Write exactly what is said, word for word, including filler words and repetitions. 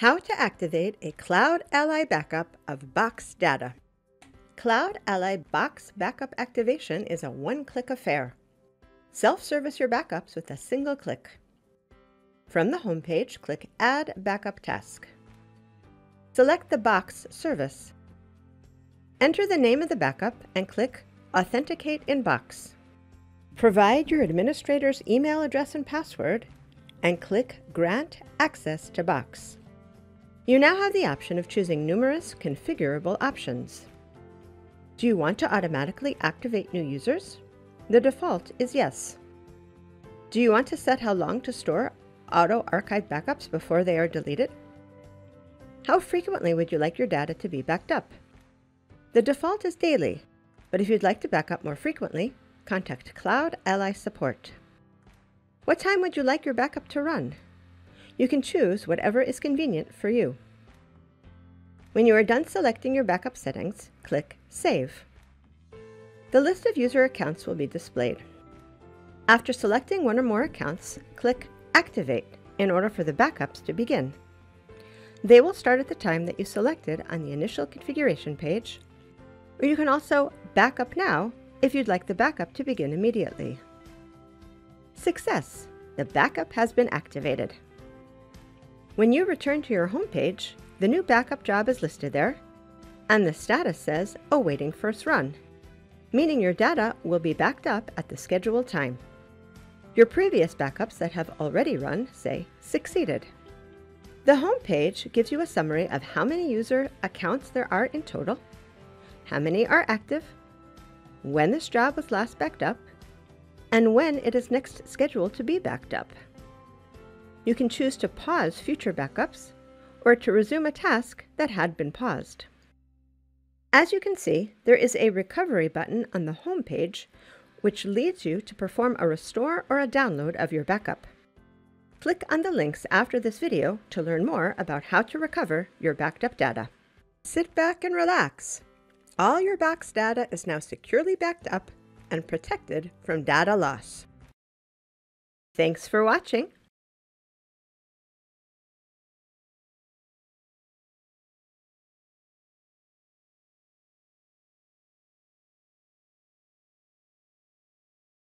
How to activate a CloudAlly backup of Box data. CloudAlly Box backup activation is a one-click affair. Self-service your backups with a single click. From the home page, click Add Backup Task. Select the Box service. Enter the name of the backup and click Authenticate in Box. Provide your administrator's email address and password and click Grant Access to Box. You now have the option of choosing numerous configurable options. Do you want to automatically activate new users? The default is yes. Do you want to set how long to store auto-archive backups before they are deleted? How frequently would you like your data to be backed up? The default is daily, but if you'd like to back up more frequently, contact CloudAlly support. What time would you like your backup to run? You can choose whatever is convenient for you. When you are done selecting your backup settings, click Save. The list of user accounts will be displayed. After selecting one or more accounts, click Activate in order for the backups to begin. They will start at the time that you selected on the initial configuration page, or you can also Backup Now if you'd like the backup to begin immediately. Success! The backup has been activated. When you return to your home page, the new backup job is listed there, and the status says Awaiting First Run, meaning your data will be backed up at the scheduled time. Your previous backups that have already run say Succeeded. The home page gives you a summary of how many user accounts there are in total, how many are active, when this job was last backed up, and when it is next scheduled to be backed up. You can choose to pause future backups or to resume a task that had been paused. As you can see, there is a recovery button on the home page, which leads you to perform a restore or a download of your backup. Click on the links after this video to learn more about how to recover your backed up data. Sit back and relax. All your Box data is now securely backed up and protected from data loss. Thanks for watching.